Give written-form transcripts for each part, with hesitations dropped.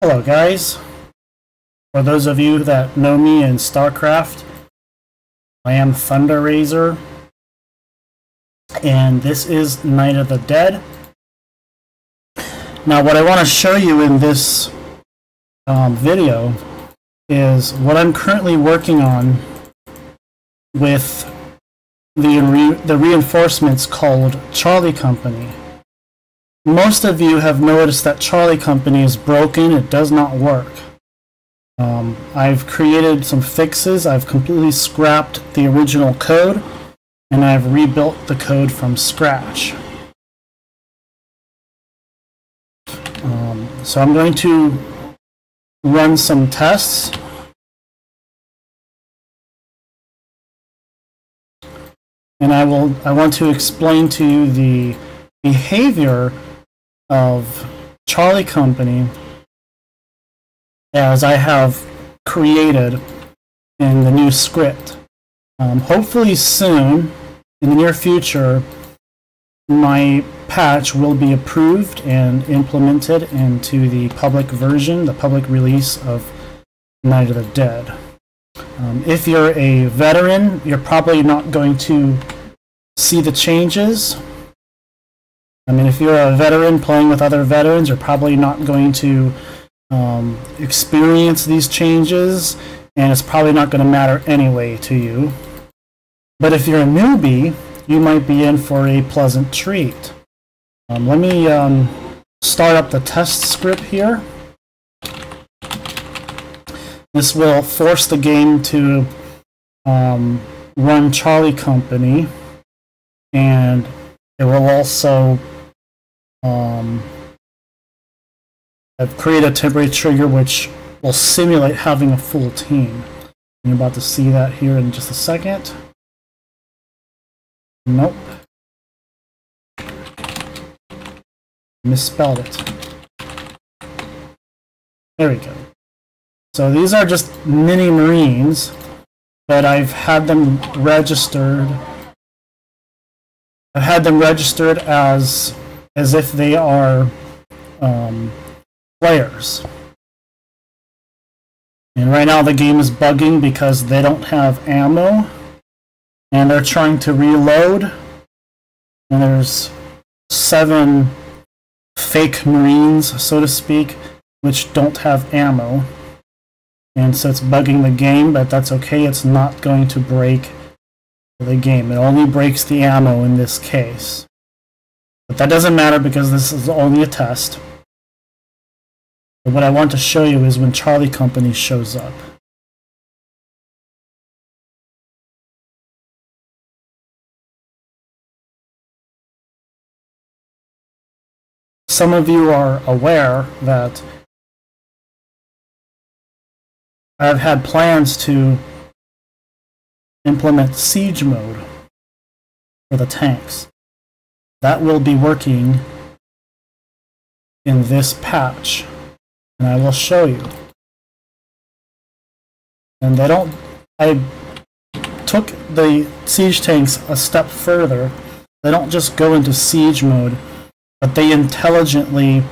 Hello guys, for those of you that know me in StarCraft, I am Thunder Razor, and this is Night of the Dead. Now what I want to show you in this video is what I'm currently working on with the reinforcements called Charlie Company. Most of you have noticed that Charlie Company is broken. It does not work. I've created some fixes. I've completely scrapped the original code, and I've rebuilt the code from scratch. So I'm going to run some tests. And I want to explain to you the behavior of Charlie Company as I have created in the new script. Hopefully soon, in the near future, my patch will be approved and implemented into the public version, the public release of Night of the Dead. If you're a veteran, you're probably not going to see the changes. I mean, if you're a veteran playing with other veterans, you're probably not going to experience these changes, and it's probably not going to matter anyway to you. But if you're a newbie, you might be in for a pleasant treat. Let me start up the test script here. This will force the game to run Charlie Company, and it will also I've created a temporary trigger which will simulate having a full team. You're about to see that here in just a second. Nope. Misspelled it. There we go. So these are just mini Marines, but I've had them registered. I've had them registered as if they are players. And right now the game is bugging because they don't have ammo, and they're trying to reload, and there's 7 fake Marines, so to speak, which don't have ammo. And so it's bugging the game, but that's okay. It's not going to break the game. It only breaks the ammo in this case. But that doesn't matter because this is only a test. But what I want to show you is when Charlie Company shows up. Some of you are aware that I've had plans to implement siege mode for the tanks. That will be working in this patch, and I will show you. And they don't... I took the siege tanks a step further. They don't just go into siege mode, but they intelligently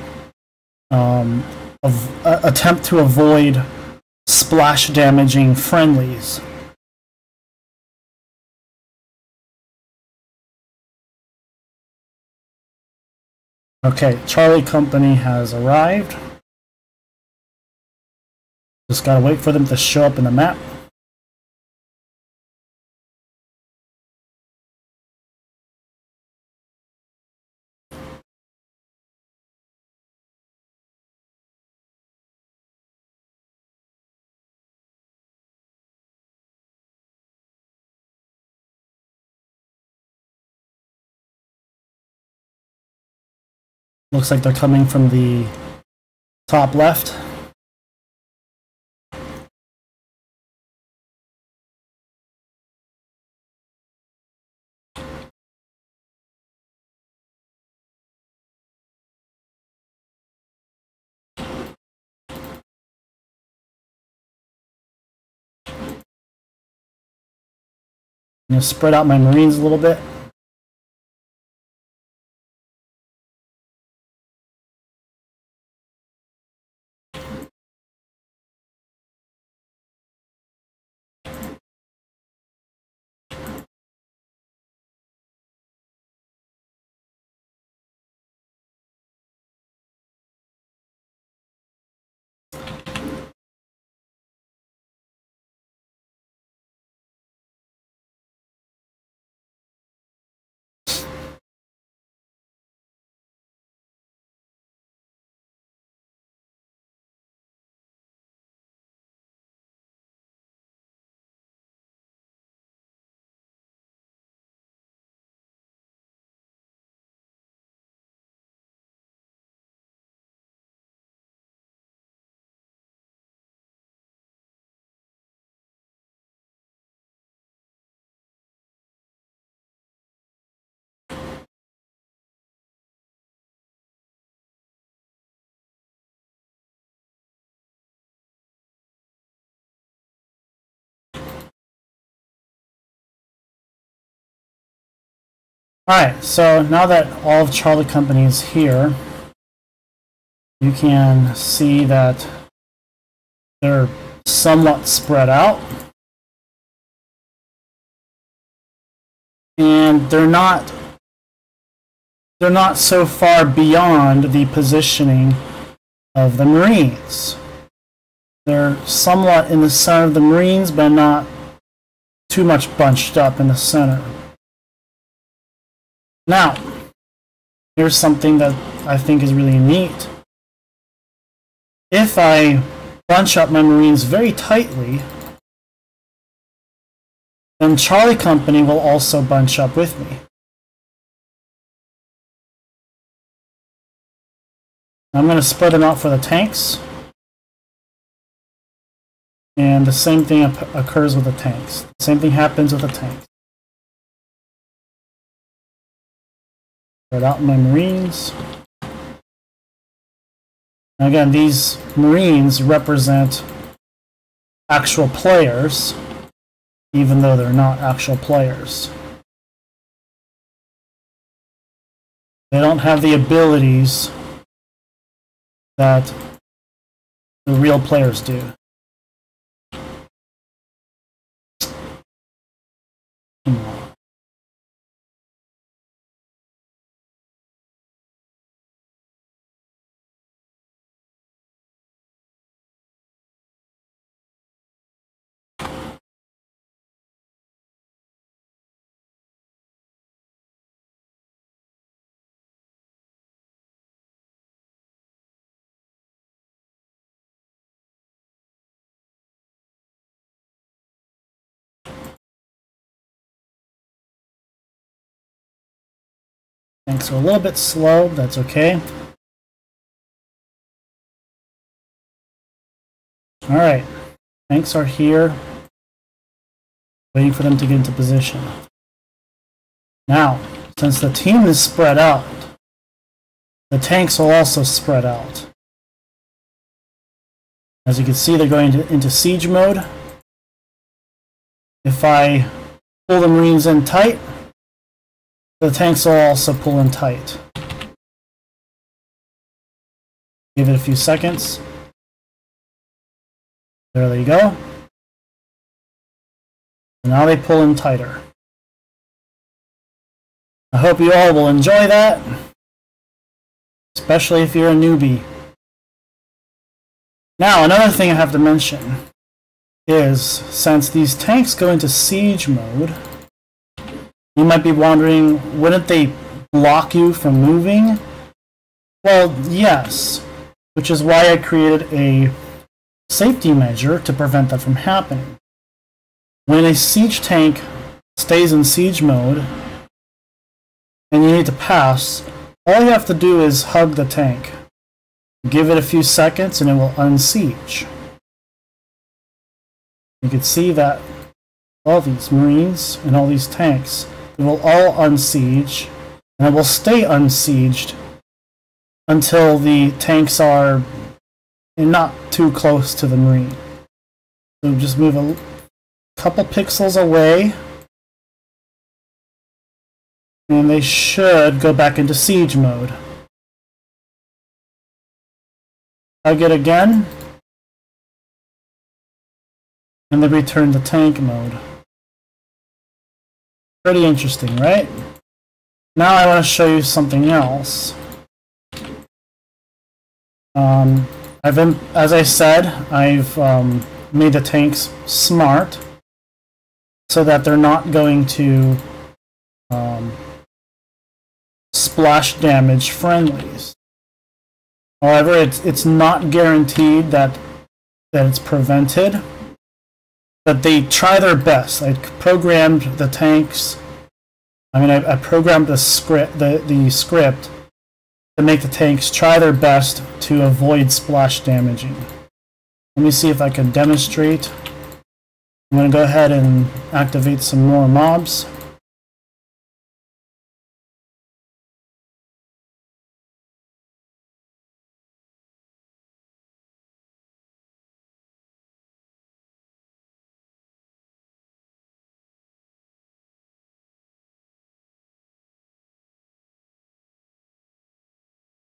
attempt to avoid splash damaging friendlies. Okay, Charlie Company has arrived. Just gotta wait for them to show up in the map. Looks like they're coming from the top left. I'm going to spread out my Marines a little bit. Alright, so now that all of Charlie Company is here, you can see that they're somewhat spread out. And they're not so far beyond the positioning of the Marines. They're somewhat in the center of the Marines, but not too much bunched up in the center. Now, here's something that I think is really neat. If I bunch up my Marines very tightly, then Charlie Company will also bunch up with me. I'm going to split them out for the tanks. And the same thing occurs with the tanks. The same thing happens with the tanks. Spread out my Marines. Now again, these Marines represent actual players, even though they're not actual players. They don't have the abilities that the real players do. Tanks are a little bit slow, that's okay. Alright, tanks are here, waiting for them to get into position. Now, since the team is spread out, the tanks will also spread out. As you can see, they're going into siege mode. If I pull the Marines in tight, the tanks will also pull in tight. Give it a few seconds. There they go. And now they pull in tighter. I hope you all will enjoy that, especially if you're a newbie. Now, another thing I have to mention is, since these tanks go into siege mode, you might be wondering, wouldn't they block you from moving? Well, yes, which is why I created a safety measure to prevent that from happening. When a siege tank stays in siege mode and you need to pass, all you have to do is hug the tank. Give it a few seconds and it will unsiege. You can see that all these Marines and all these tanks, it will all unsiege, and it will stay unsieged until the tanks are not too close to the Marine. So just move a couple pixels away, and they should go back into siege mode. Hug it again, and they return to tank mode. Pretty interesting, right? Now I want to show you something else. As I said, I've made the tanks smart so that they're not going to splash damage friendlies. However, it's not guaranteed that it's prevented, but they try their best. I programmed the tanks. I programmed the script to make the tanks try their best to avoid splash damaging. Let me see if I can demonstrate. I'm going to go ahead and activate some more mobs.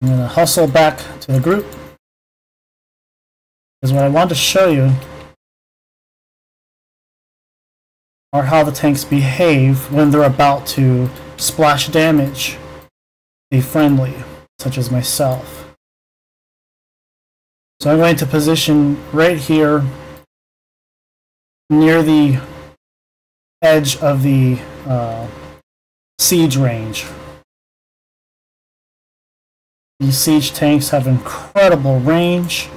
I'm going to hustle back to the group. Because what I want to show you are how the tanks behave when they're about to splash damage a friendly, such as myself. So I'm going to position right here near the edge of the siege range. These siege tanks have incredible range.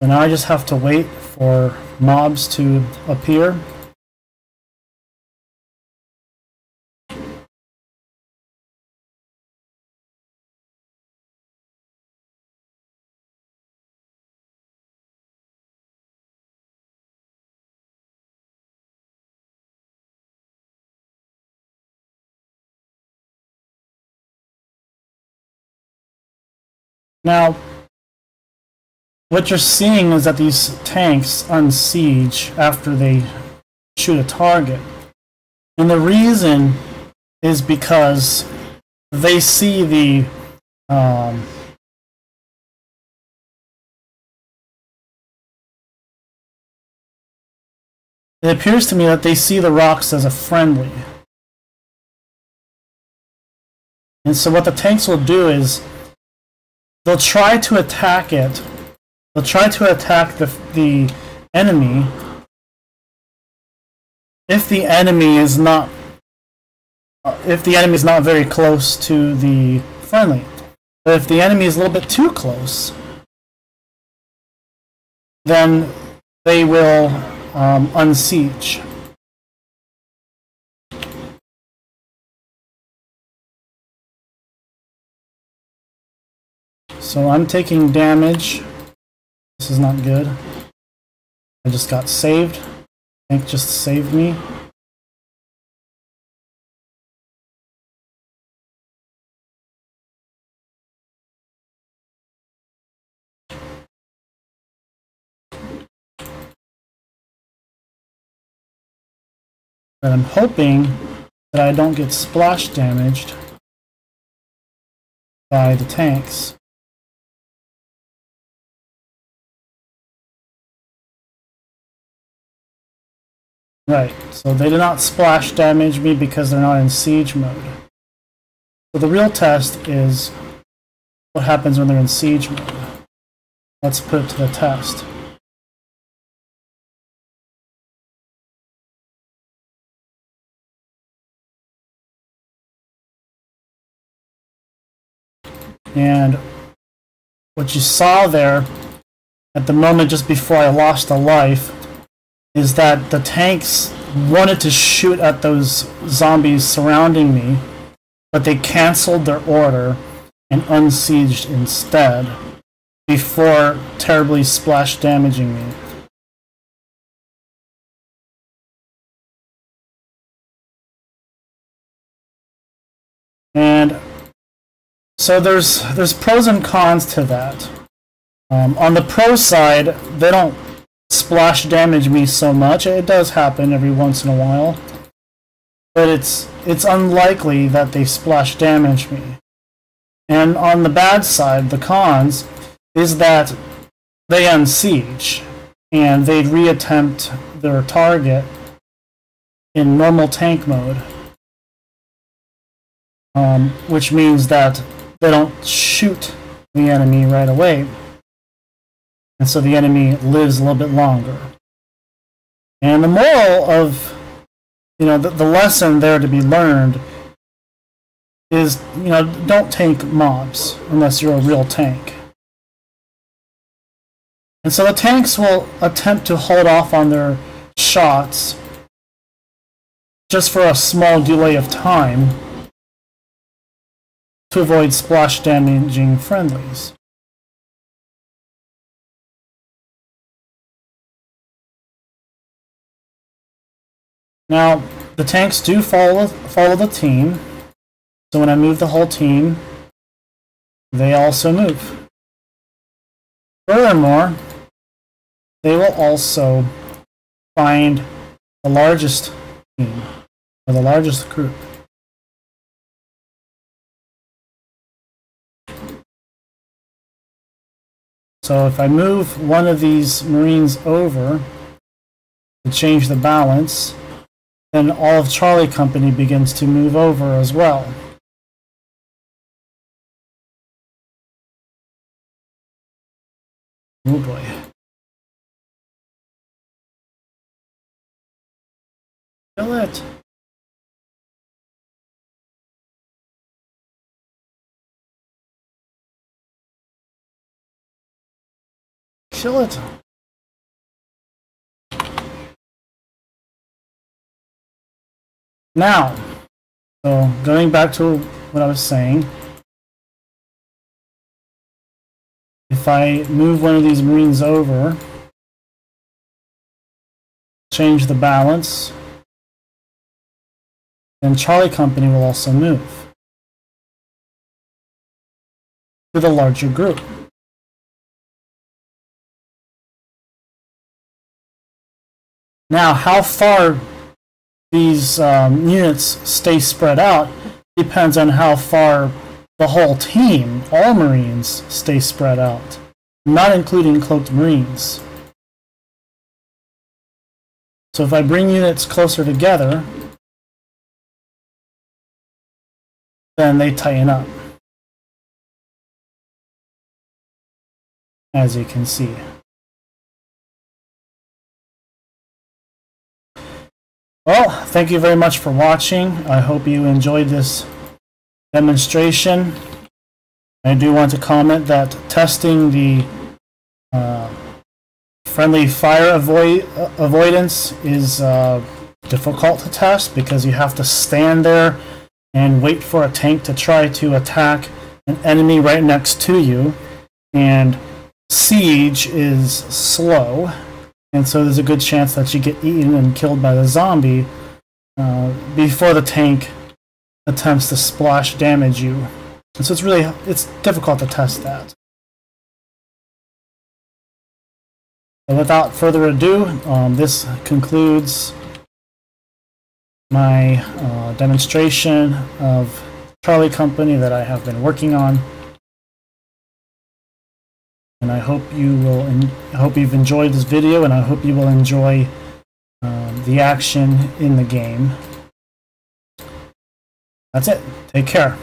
And now I just have to wait for mobs to appear. Now, what you're seeing is that these tanks unsiege after they shoot a target. And the reason is because they see the it appears to me that they see the rocks as a friendly. And so what the tanks will do is they'll try to attack it. They'll try to attack the enemy if the enemy is not very close to the friendly. But if the enemy is a little bit too close, then they will unsiege. So I'm taking damage. This is not good. I just got saved. Tank just saved me. But I'm hoping that I don't get splash damaged by the tanks. Right, so they do not splash damage me because they're not in siege mode. So the real test is what happens when they're in siege mode. Let's put it to the test. And what you saw there at the moment just before I lost a life is that the tanks wanted to shoot at those zombies surrounding me, but they canceled their order and unsieged instead before terribly splash damaging me. And so there's pros and cons to that. On the pro side, they don't splash damage me so much. It does happen every once in a while, but it's unlikely that they splash damage me. And on the bad side, the cons, is that they unsiege and they reattempt their target in normal tank mode, which means that they don't shoot the enemy right away. And so the enemy lives a little bit longer. And the moral of, you know, the lesson there to be learned is, you know, don't tank mobs unless you're a real tank. And so the tanks will attempt to hold off on their shots just for a small delay of time to avoid splash damaging friendlies. Now, the tanks do follow the team, so when I move the whole team, they also move. Furthermore, they will also find the largest team, or the largest group. So if I move one of these Marines over to change the balance, then all of Charlie Company begins to move over as well. Oh boy. Kill it. Kill it. Now, so going back to what I was saying, if I move one of these Marines over, change the balance, then Charlie Company will also move with a larger group. Now, how far these units stay spread out depends on how far the whole team, all Marines, stay spread out, not including cloaked Marines. So if I bring units closer together, then they tighten up, as you can see. Well, thank you very much for watching. I hope you enjoyed this demonstration. I do want to comment that testing the friendly fire avoidance is difficult to test because you have to stand there and wait for a tank to try to attack an enemy right next to you, and siege is slow. And so there's a good chance that you get eaten and killed by the zombie before the tank attempts to splash damage you. And so it's difficult to test that. And without further ado, this concludes my demonstration of Charlie Company that I have been working on. And I hope you will. I hope you've enjoyed this video, and I hope you will enjoy the action in the game. That's it. Take care.